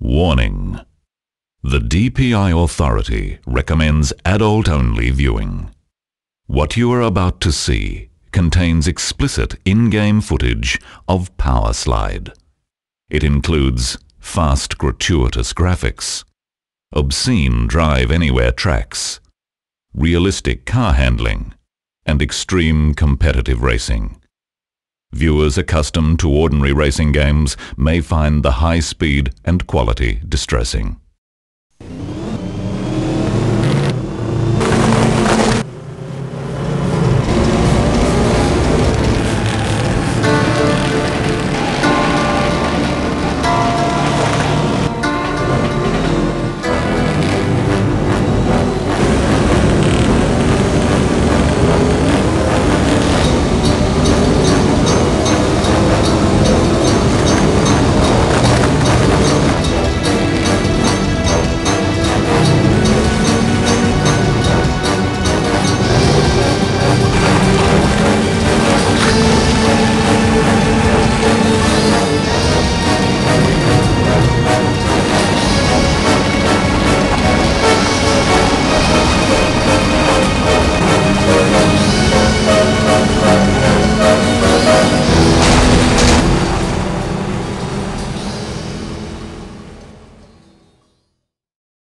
Warning. The DPI Authority recommends adult-only viewing. What you are about to see contains explicit in-game footage of Powerslide. It includes fast gratuitous graphics, obscene drive-anywhere tracks, realistic car handling, and extreme competitive racing. Viewers accustomed to ordinary racing games may find the high speed and quality distressing.